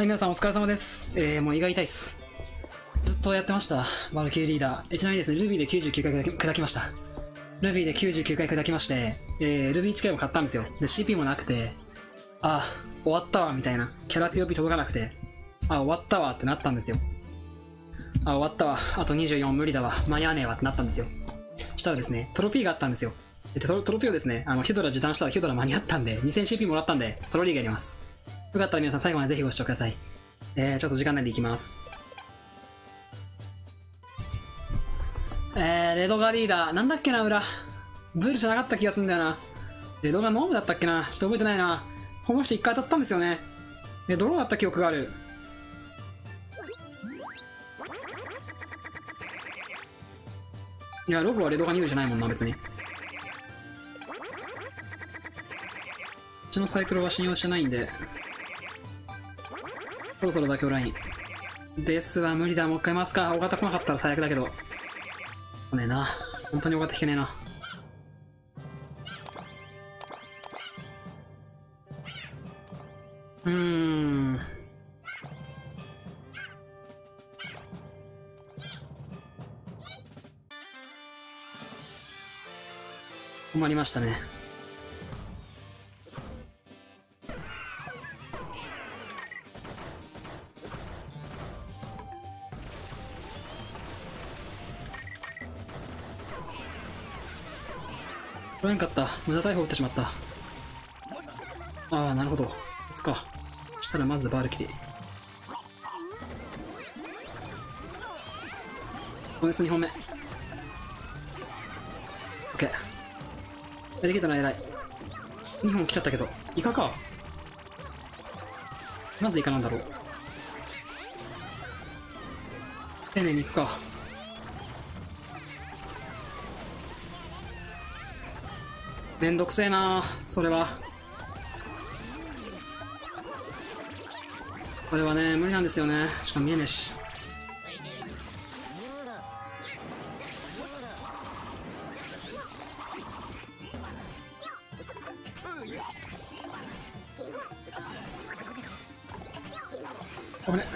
はい、皆さんお疲れ様です。もう胃が痛いっす。ずっとやってました、バルキューリーダー。ちなみにですね、ルビーで99回砕きました。ルビーで99回砕きまして、ルビーチケを買ったんですよ。で、CP もなくて、あ、終わったわ、みたいな。キャラ強火届かなくて、あ、終わったわってなったんですよ。あ、終わったわ。あと24無理だわ。間に合わねえわってなったんですよ。したらですね、トロピーがあったんですよ。トロピーをですね、ヒドラ時短したらヒドラ間に合ったんで、2000CP もらったんで、ソロリーグやります。よかったら皆さん最後までぜひご視聴ください。ちょっと時間内でいきます。レドガリーダー、なんだっけな、裏。ブルじゃなかった気がするんだよな。レドガノームだったっけな、ちょっと覚えてないな。この人一回当たったんですよね。で、ドローだった記憶がある。いや、ログはレドガニューじゃないもんな、別に。こっちのサイクルは信用してないんで。そろそろ妥協ラインですわ。無理だ、もう一回回すか。尾形来なかったら最悪だけど。来ねえな、本当に尾形引けねえな。困りましたね。取れんかった。無駄逮捕打ってしまった。ああ、なるほど。打つか。そしたらまずバールキリ。オネス2本目。オッケー。できたな、偉い。2本来ちゃったけど。イカか。なぜイカなんだろう。丁寧に行くか。めんどくせえなそれは。これはね、無理なんですよね。しかも見えねえし。あれ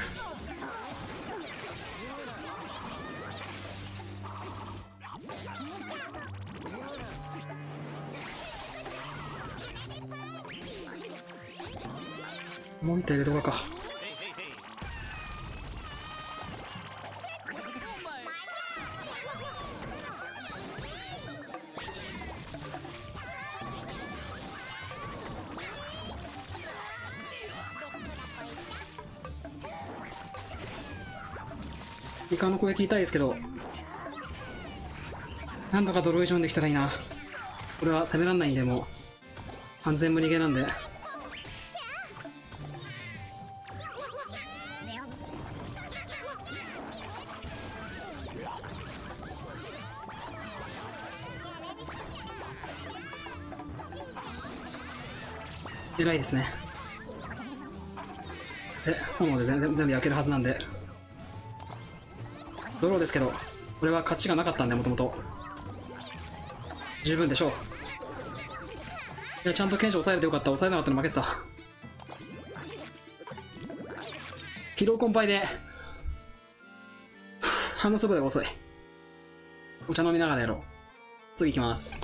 もう一体レドガか。イカの声聞きたいですけど、なんとかドローイジョンできたらいいな。これは攻めらんないんで、もう完全無理ゲーなんで。偉いですね。で、炎で全部焼けるはずなんで。ドローですけど、これは勝ちがなかったんで、もともと。十分でしょう。いや、ちゃんと剣士抑えれてよかった。抑えなかったの負けてた。疲労困憊で、反応速度が遅い。お茶飲みながらやろう。次行きます。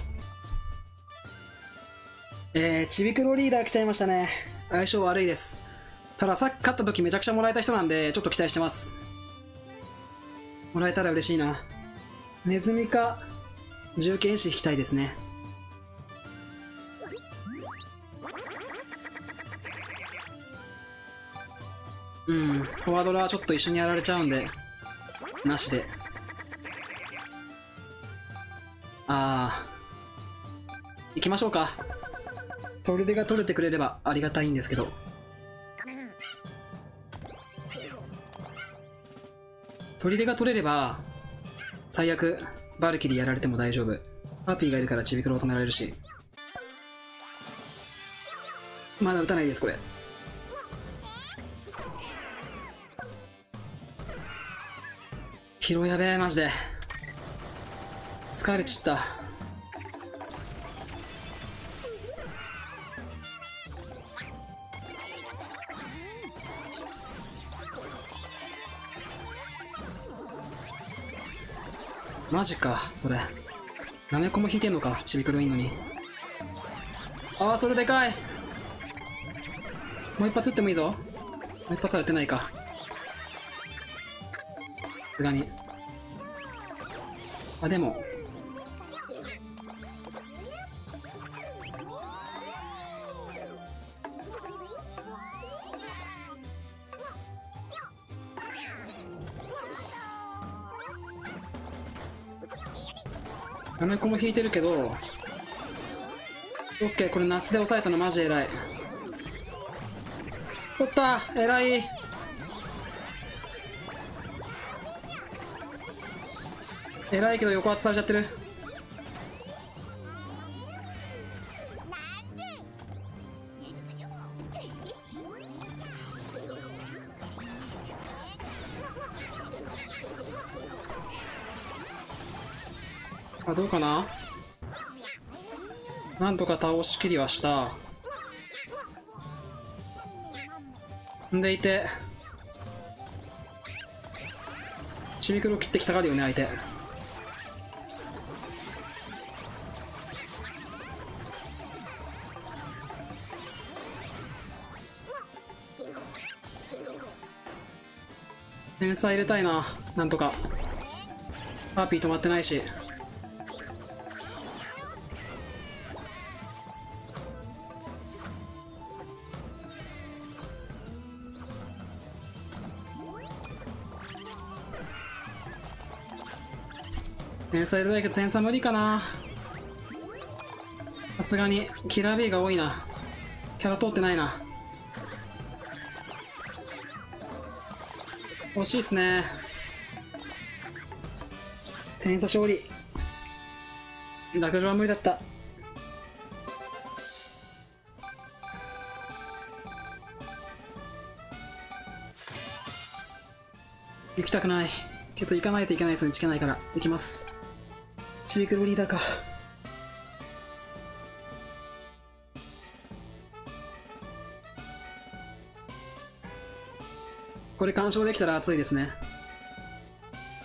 ちびくろリーダー来ちゃいましたね。相性悪いです。たださっき勝った時めちゃくちゃもらえた人なんで、ちょっと期待してます。もらえたら嬉しいな。ネズミか、銃剣士引きたいですね。うん、フォワードラはちょっと一緒にやられちゃうんで、なしで。ああ、行きましょうか。トルデが取れてくれればありがたいんですけど。トリデが取れれば最悪バルキリーやられても大丈夫。パピーがいるからちびくろを止められるし。まだ打たないです。これ疲労やべえ、マジで疲れちった。マジか、それ。なめこも引いてんのか、ちびくるいんのに。ああ、それでかい。もう一発撃ってもいいぞ。もう一発は撃てないか。さすがに。あ、でも。なめこも引いてるけど、オッケー、これ夏で抑えたのマジ偉い。取った、偉い。偉いけど横圧されちゃってる。あ、どうかな。なんとか倒しきりはした。んでいて、ちびくろ切ってきたがるよね相手。天才入れたいな、なんとか。パーピー止まってないし。天才だけど天才無理かな。さすがにキラー B が多いな。キャラ通ってないな。惜しいっすね。天才勝利。落城は無理だった。行きたくないけど行かないといけないですね。つけないから行きます。ちびくろリーダーか。これ完勝できたら熱いですね。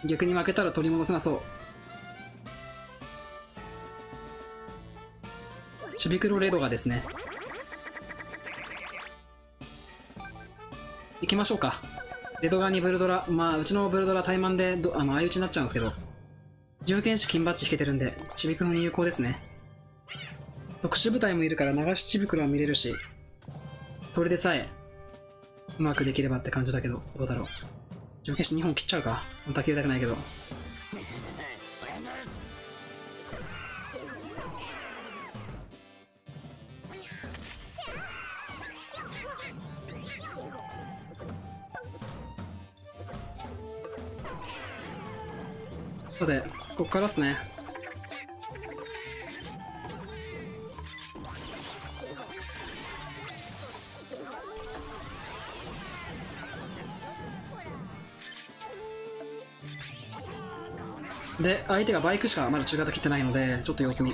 逆に負けたら取り戻せなそう。ちびくろレドがですね、行きましょうか。レドガにブルドラ、まあうちのブルドラ怠慢で相打ちになっちゃうんですけど、銃剣士金バッジ引けてるんでちびくろに有効ですね。特殊部隊もいるから流しちびくろは見れるし、それでさえうまくできればって感じだけど、どうだろう。条件し2本切っちゃうか。本当は切れたくないけど。さて、ここからっすね。で、相手がバイクしかまだ中型切ってないので、ちょっと様子見。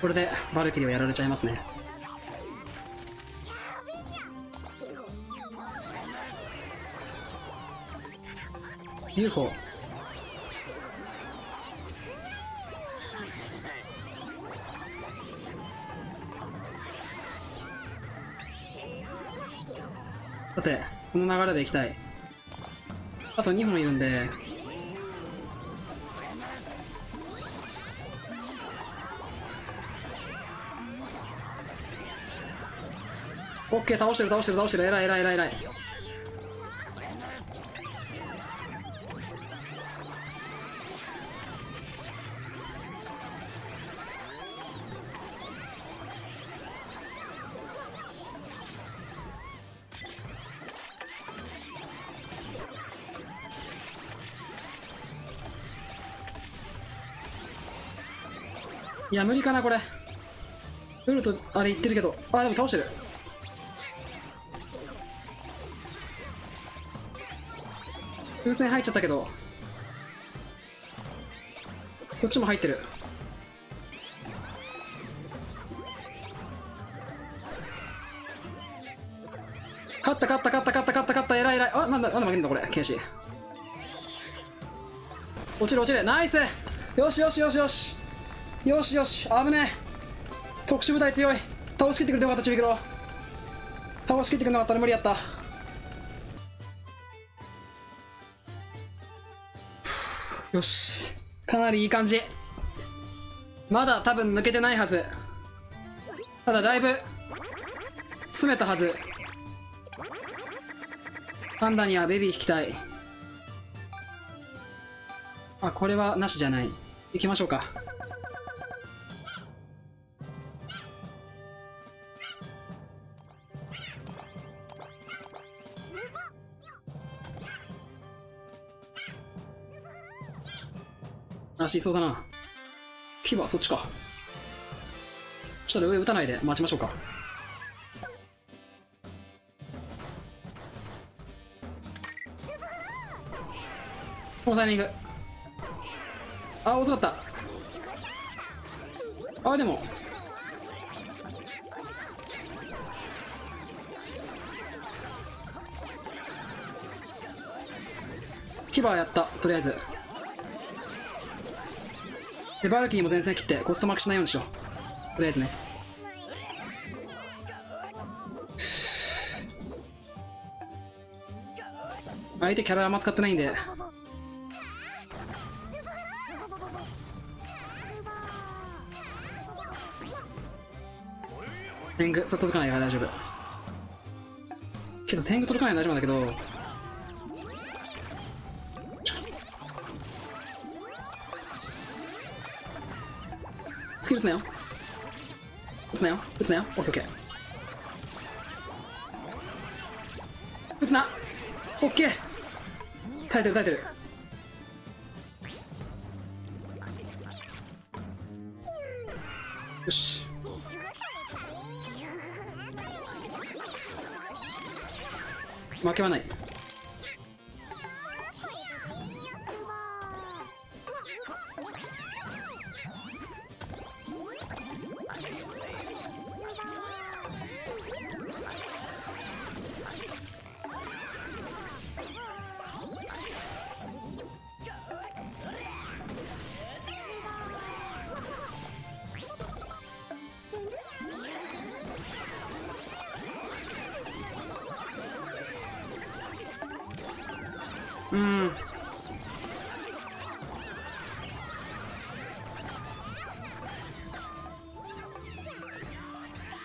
これでバルキリーはやられちゃいますね。UFO。さて、この流れでいきたい。あと2本いるんで。オッケー、倒してる倒してる倒してる、偉い偉い偉い偉い。いや無理かなこれ。ウルトあれ言ってるけど、あでも倒してる。風船入っちゃったけど、こっちも入ってる。勝った勝った勝った勝った勝った勝った、偉い偉い。あなんだなんだ負けんだこれ。剣士落ちる落ちる、ナイス。よしよしよしよしよしよし、危ねえ。特殊部隊強い。倒しきってくれてよかった、ちびくろ。倒しきってくれなかったら無理やった。よし、かなりいい感じ。まだ多分抜けてないはず。ただだいぶ詰めたはず。パンダにはベビー引きたい。あ、これはなしじゃない。行きましょうか。あ、死にそうだな。牙はそっちか。そしたら上打たないで待ちましょうか。このタイミング。あ、遅かった。あ、でも牙やった。とりあえずでバルキーも前線切ってコスト負けしないようにしよう。とりあえずね。相手キャラあんま使ってないんで。天狗、それ届かないから大丈夫。けど天狗届かないから大丈夫なんだけど。打つなよ打つなよ打つなよ。オッケーオッケー。打つな。オッケー。耐えてる耐えてる。よし。負けはない。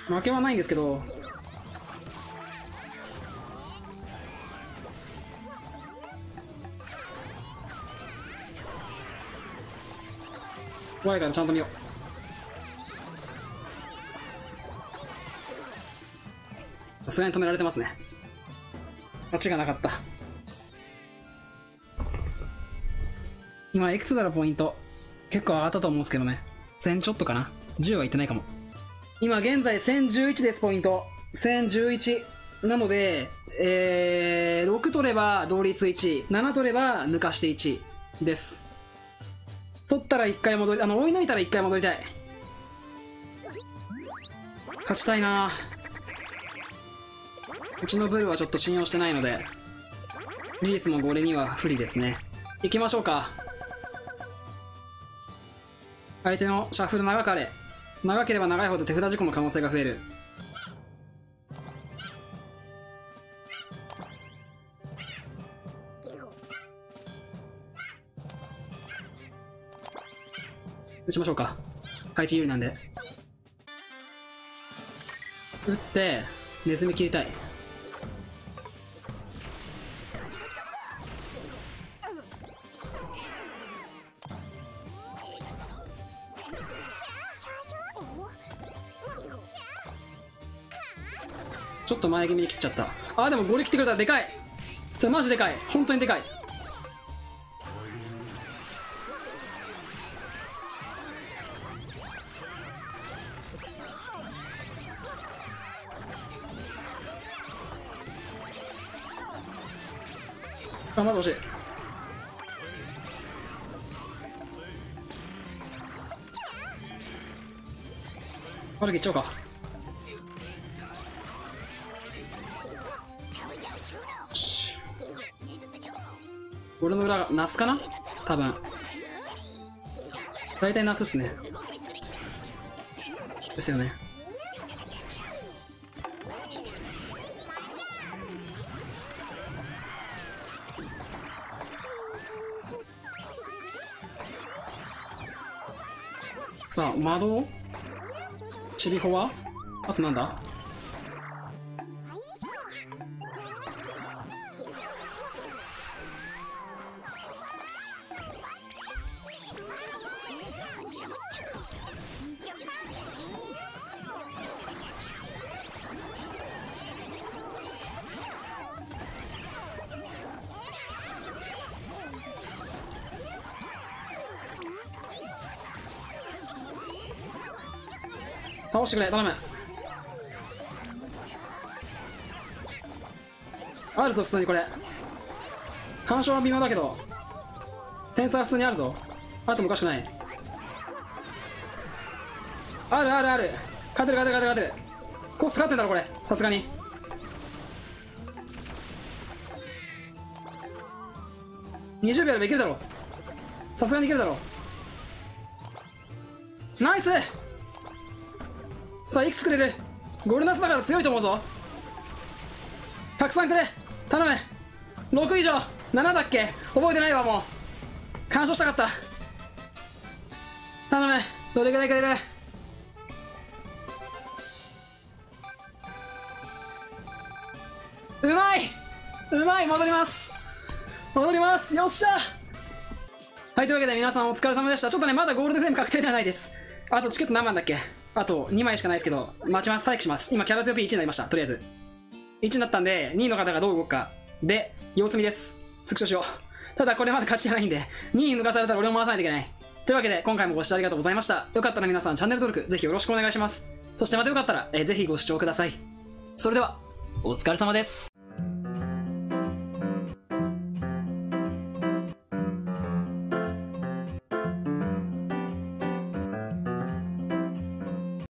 負けはないんですけど、怖いからちゃんと見よう。さすがに止められてますね。勝ちがなかった。今いくつだろう、ポイント。結構上がったと思うんですけどね。1000ちょっとかな。10はいってないかも。今現在1011です、ポイント。1011。なので、6取れば同率1位、7取れば抜かして1位です。取ったら1回戻り、追い抜いたら1回戻りたい。勝ちたいな。うちのブルはちょっと信用してないので、リースも俺には不利ですね。行きましょうか。相手のシャッフル長くあれ。長ければ長いほど手札事故の可能性が増える。打ちましょうか。配置有利なんで。打ってネズミ切りたい。ちょっと前気味に切っちゃった。あー、でもゴリ来てくれたらでかい。それマジでかい。本当にでかい。頑張ってほしい。ゴリ切っちゃおうか。俺の裏がナスかな多分。大体ナスっすね。ですよね。さあ、窓、チビホはあとなんだ、倒してくれ、頼む。あるぞ、普通にこれ。干渉は微妙だけど、天才は普通にあるぞ。あってもおかしくない。あるあるある。勝てる勝てる勝てる勝てる。コスト勝ってんだろ、これ。さすがに。20秒でいけるだろ。さすがにいけるだろ。ナイス。さあ、いくつくれる？ゴルナスだから強いと思うぞ。たくさんくれ、頼む。6以上、7だっけ、覚えてないわ。もう干渉したかった。頼む。どれぐらいくれる？うまい、うまい。戻ります、戻ります。よっしゃ。はい、というわけで皆さんお疲れ様でした。ちょっとね、まだゴールドフレーム確定ではないです。あとチケット何番だっけ、あと2枚しかないですけど、待ちます、待機します。今キャラ強 P1 になりました。とりあえず1になったんで、2位の方がどう動くかで様子見です。スクショしよう。ただこれまだ勝ちじゃないんで、2位抜かされたら俺も回さないといけない。というわけで今回もご視聴ありがとうございました。よかったら皆さんチャンネル登録ぜひよろしくお願いします。そしてまたよかったらぜひご視聴ください。それではお疲れ様です。